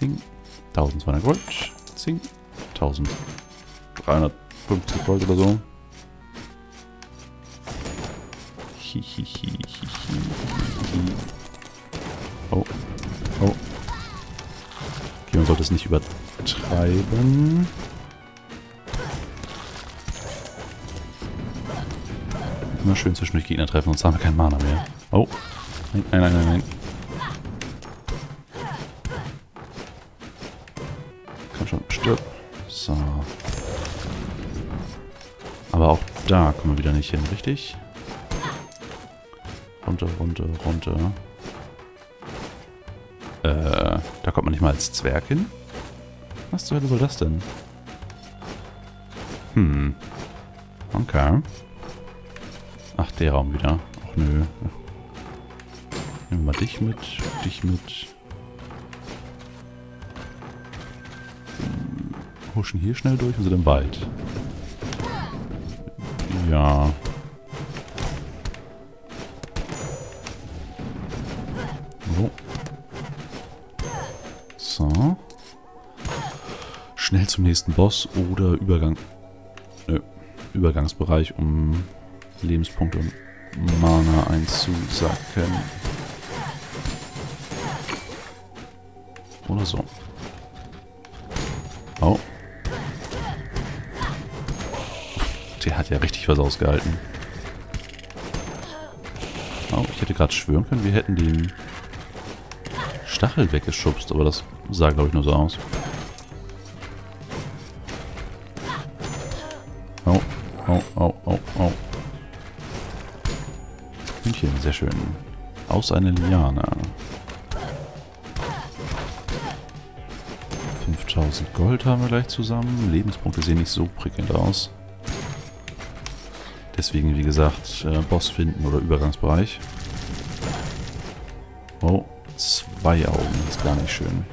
Zing. 1200 Gold. Zing. 1350 Gold oder so. Oh. Oh. Okay, man sollte es nicht übertreiben. Immer schön zwischendurch Gegner treffen, sonst haben wir keinen Mana mehr. Oh. Nein, nein, nein, nein, nein. Komm schon, stirb. So. Aber auch da kommen wir wieder nicht hin, richtig? Runter, runter, runter. Da kommt man nicht mal als Zwerg hin? Was zur Hölle soll das denn? Hm. Okay. Ach, der Raum wieder. Ach nö. Nehmen wir mal dich mit. Dich mit. Huschen hier schnell durch und sind im Wald. Ja. So. So. Schnell zum nächsten Boss oder Übergang. Nö. Übergangsbereich, um Lebenspunkte und Mana einzusacken. Oder so. Oh. Der hat ja richtig was ausgehalten. Oh, ich hätte gerade schwören können, wir hätten den Stachel weggeschubst, aber das sah, glaube ich, nur so aus. Oh, oh, oh, oh, oh. Hühnchen, sehr schön. Aus einer Liane. 5000 Gold haben wir gleich zusammen. Lebenspunkte sehen nicht so prickelnd aus. Deswegen, wie gesagt, Boss finden oder Übergangsbereich. Oh, 2 Augen. Das ist gar nicht schön.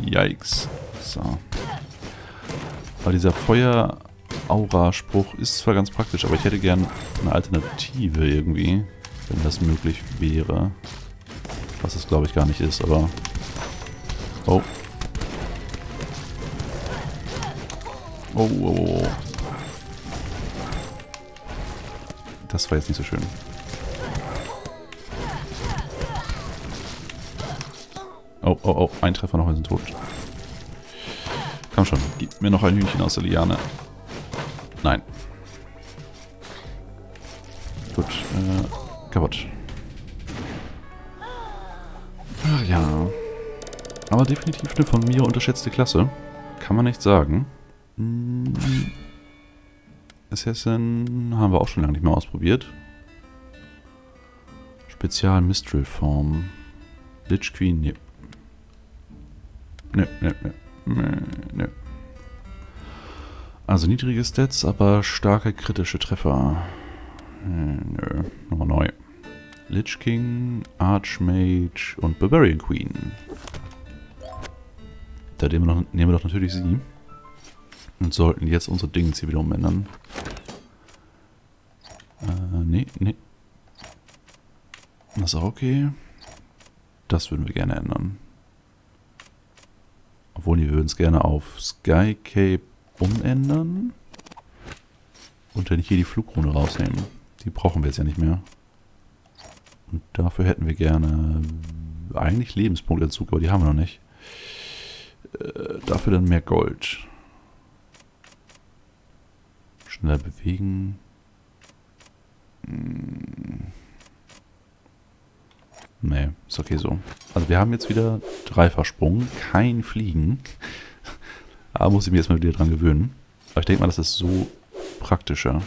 Yikes. So. Aber dieser Feuer-Aura-Spruch ist zwar ganz praktisch, aber ich hätte gern eine Alternative irgendwie, wenn das möglich wäre. Was es, glaube ich, gar nicht ist, aber... Oh. Oh, oh, oh. Das war jetzt nicht so schön. Oh, oh, oh. Ein Treffer noch, wir sind tot. Komm schon, gib mir noch ein Hühnchen aus der Liane. Nein. Gut, kaputt. Ach ja. Aber definitiv eine von mir unterschätzte Klasse. Kann man nicht sagen. Assassin haben wir auch schon lange nicht mehr ausprobiert. Spezial Mistral Form. Lich Queen, ne. Ne, ne, ne, ne. Also niedrige Stats, aber starke kritische Treffer. Nö, nochmal neu. Lich King, Archmage und Barbarian Queen. Da nehmen wir doch natürlich sie. Und sollten jetzt unsere Dings hier wieder umändern. Nee, nee. Das ist auch okay. Das würden wir gerne ändern. Obwohl, wir würden es gerne auf Skycape umändern. Und dann hier die Flugkrone rausnehmen. Die brauchen wir jetzt ja nicht mehr. Und dafür hätten wir gerne eigentlich Lebenspunkterzug, aber die haben wir noch nicht. Dafür dann mehr Gold. Schneller bewegen. Nee, ist okay so. Also wir haben jetzt wieder Dreifahrspringen, kein Fliegen. Aber muss ich mir jetzt mal wieder dran gewöhnen. Aber ich denke mal, das ist so praktischer.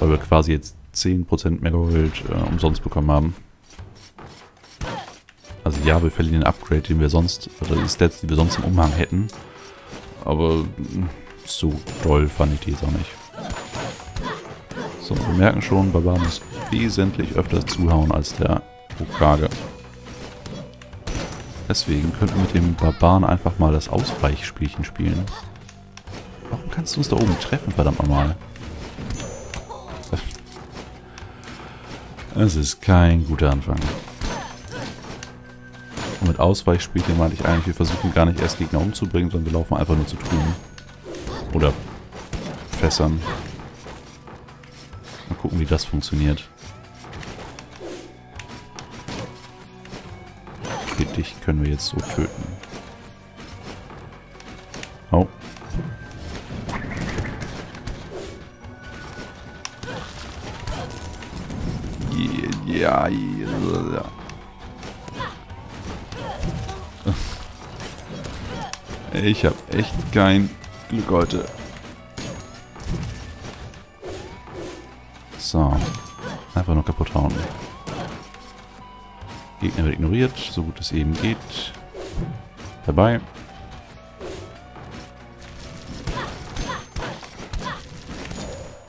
Weil wir quasi jetzt 10% mehr Gold umsonst bekommen haben. Also ja, wir verlieren den Upgrade, den wir sonst, oder die Stats, die wir sonst im Umhang hätten. Aber so doll fand ich die jetzt auch nicht. So, wir merken schon, Barbar muss wesentlich öfters zuhauen als der Hokage. Deswegen könnten wir mit dem Barbaren einfach mal das Ausweichspielchen spielen. Warum kannst du uns da oben treffen, verdammt nochmal? Das ist kein guter Anfang. Und mit Ausweichspielchen meinte ich eigentlich, wir versuchen gar nicht erst Gegner umzubringen, sondern wir laufen einfach nur zu Truhen. Oder Fässern. Mal gucken, wie das funktioniert. Okay, dich können wir jetzt so töten. Oh. Ja, ja. Ich hab echt kein Glück heute. So. Einfach nur kaputt hauen. Gegner wird ignoriert, so gut es eben geht. Dabei.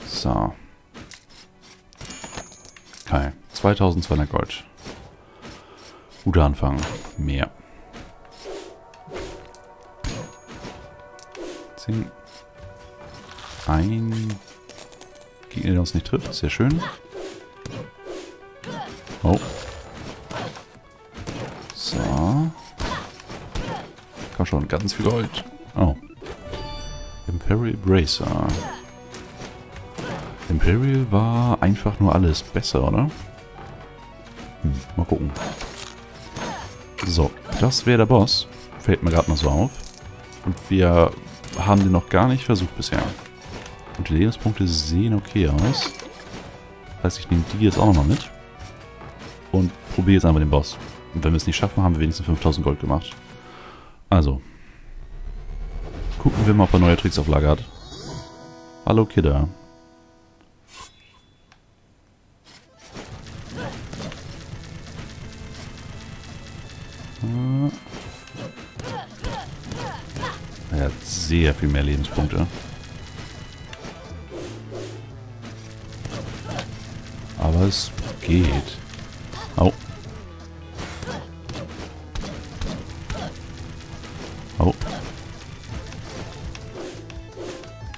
So. Okay. 2200 Gold. Guter Anfang. Mehr. 10. Ein Gegner, der uns nicht trifft. Sehr schön. Oh. So. Komm schon, ganz viel Gold. Oh. Imperial Bracer. Imperial war einfach nur alles besser, oder? Mal gucken. So, das wäre der Boss. Fällt mir gerade mal so auf. Und wir haben den noch gar nicht versucht bisher. Und die Lebenspunkte sehen okay aus. Das heißt, ich nehme die jetzt auch nochmal mit. Und probiere jetzt einmal den Boss. Und wenn wir es nicht schaffen, haben wir wenigstens 5000 Gold gemacht. Also. Gucken wir mal, ob er neue Tricks auf Lager hat. Hallo, Kidda. Er hat sehr viel mehr Lebenspunkte. Aber es geht. Au. Au.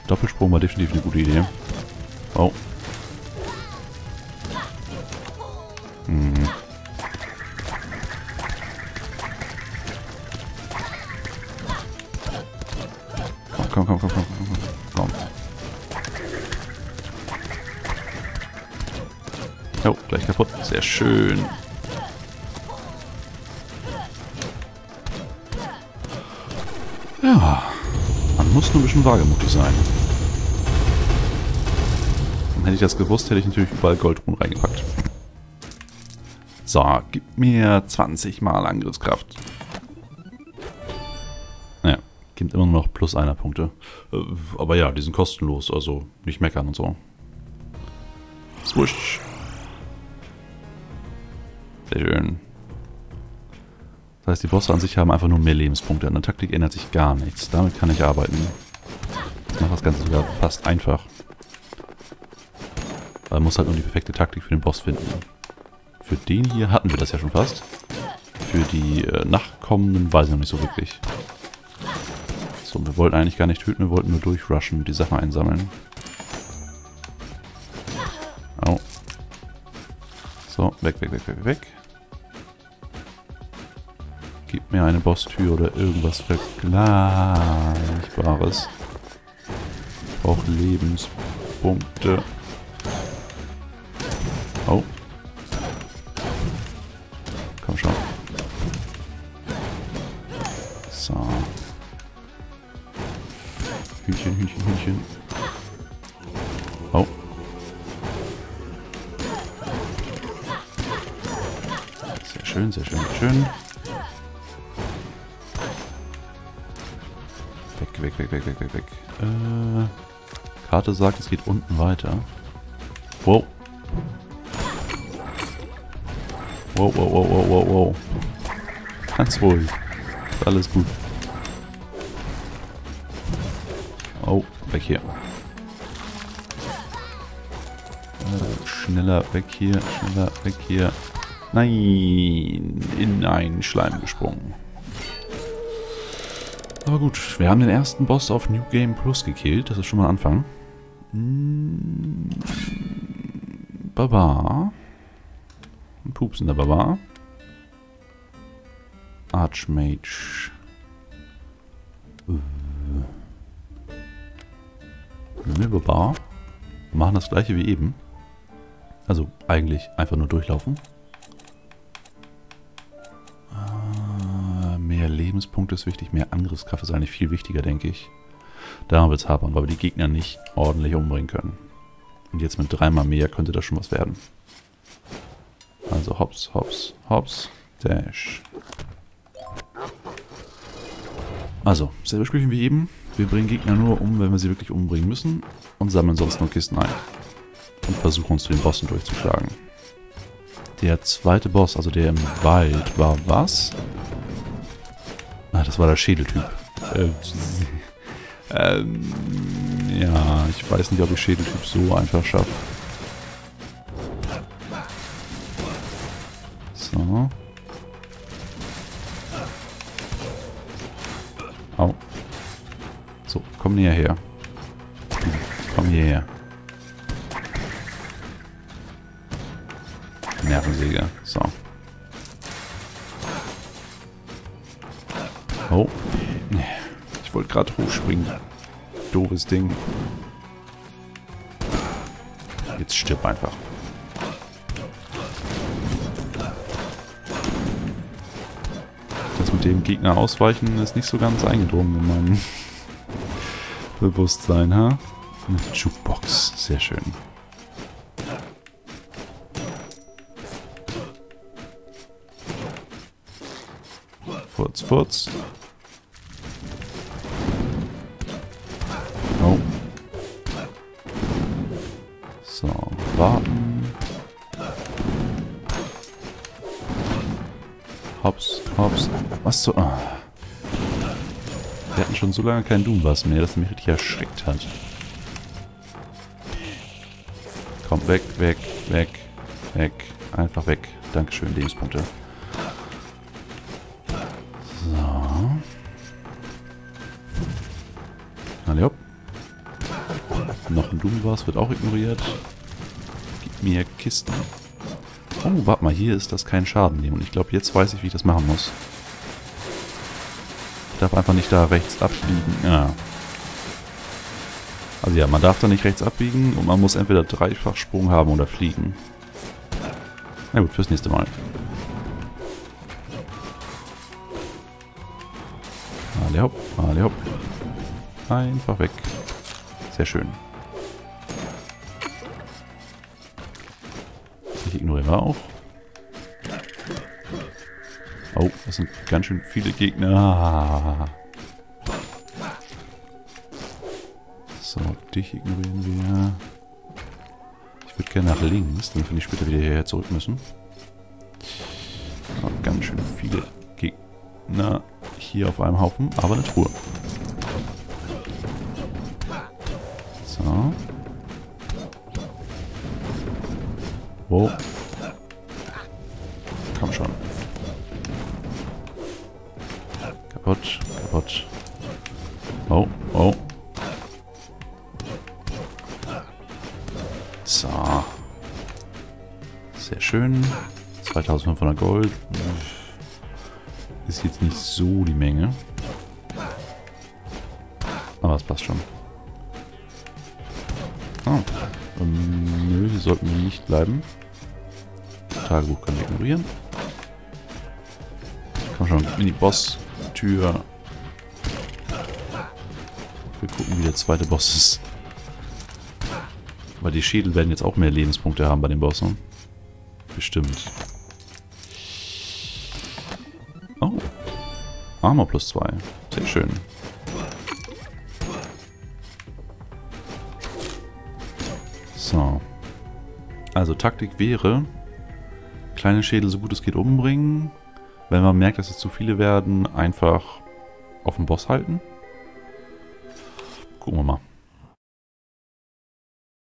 Doppelsprung war definitiv eine gute Idee. Au. Komm. Jo, gleich kaputt. Sehr schön. Ja. Man muss nur ein bisschen wagemutig sein. Und hätte ich das gewusst, hätte ich natürlich überall Goldruhen reingepackt. So, gib mir 20 mal Angriffskraft. Gibt immer noch +1 Punkte. Aber ja, die sind kostenlos, also nicht meckern und so. Swoosh. Sehr schön. Das heißt, die Bosse an sich haben einfach nur mehr Lebenspunkte. An der Taktik ändert sich gar nichts. Damit kann ich arbeiten. Das macht das Ganze sogar fast einfach. Man muss halt nur die perfekte Taktik für den Boss finden. Für den hier hatten wir das ja schon fast. Für die nachkommenden weiß ich noch nicht so wirklich. So, wir wollten eigentlich gar nicht töten, wir wollten nur durchrushen und die Sachen einsammeln. Au. So, weg. Gib mir eine Bosstür oder irgendwas Vergleichbares. Ich brauche Lebenspunkte. Au. Komm schon. So. Hühnchen. Oh. Sehr schön. Weg. Karte sagt, es geht unten weiter. Wow. Ganz ruhig. Ist alles gut. Oh, weg hier. Schneller weg hier. Nein, in einen Schleim gesprungen. Aber gut, wir haben den ersten Boss auf New Game Plus gekillt. Das ist schon mal ein Anfang. Baba. ein Pups in der Baba. Archmage. Milberbar. Wir machen das gleiche wie eben. Also eigentlich einfach nur durchlaufen. Mehr Lebenspunkte ist wichtig, mehr Angriffskraft ist eigentlich viel wichtiger, denke ich. Daran wird es hapern, weil wir die Gegner nicht ordentlich umbringen können. Und jetzt mit 3-mal mehr könnte das schon was werden. Also hops, hops, hops, dash. Also, selbe Spielchen wie eben. Wir bringen Gegner nur um, wenn wir sie wirklich umbringen müssen. Und sammeln sonst nur Kisten ein. Und versuchen uns zu den Bossen durchzuschlagen. Der zweite Boss, also der im Wald, war was? Ah, das war der Schädeltyp. Ja, ich weiß nicht, ob ich Schädeltyp so einfach schaffe. So. Au. So, komm näher her. Komm hierher. Nervensäge. So. Oh. Ich wollte gerade hochspringen. Doofes Ding. Jetzt stirb einfach. Das mit dem Gegner ausweichen ist nicht so ganz eingedrungen in meinem Bewusstsein, ha? Eine Jukebox. Sehr schön. Furz, furz. Oh. So, warten. Hops, hops. Was so. Ah. Wir hatten schon so lange keinen Doombass mehr, dass er mich richtig erschreckt hat. Komm, weg, weg, weg, weg. Einfach weg. Dankeschön, Lebenspunkte. So. Noch ein Doombass wird auch ignoriert. Gib mir Kisten. Oh, warte mal, hier ist das kein Schaden nehmen. Und ich glaube, jetzt weiß ich, wie ich das machen muss. Ich darf einfach nicht da rechts abbiegen. Ja. Also ja, man darf da nicht rechts abbiegen und man muss entweder Dreifachsprung haben oder fliegen. Na gut, fürs nächste Mal. Alle hopp, alle hopp. Einfach weg. Sehr schön. Ich ignoriere auch. Oh, das sind ganz schön viele Gegner. So, dich ignorieren wir. Ich würde gerne nach links, damit wir nicht später wieder hierher zurück müssen. Aber ganz schön viele Gegner hier auf einem Haufen, aber eine Truhe. So. Wow. Komm schon. Kaputt, kaputt. Oh, oh. So. Sehr schön. 2500 Gold. Ist jetzt nicht so die Menge. Aber es passt schon. Oh. Nö, hier sollten wir nicht bleiben. Tagebuch kann ich ignorieren. Komm schon, in die Boss-Tür. Wir gucken, wie der zweite Boss ist. Weil die Schädel werden jetzt auch mehr Lebenspunkte haben bei den Bossen. Bestimmt. Oh. Armor +2. Sehr schön. So. Also Taktik wäre, kleine Schädel so gut es geht umbringen. Wenn man merkt, dass es zu viele werden, einfach auf den Boss halten. Gucken wir mal.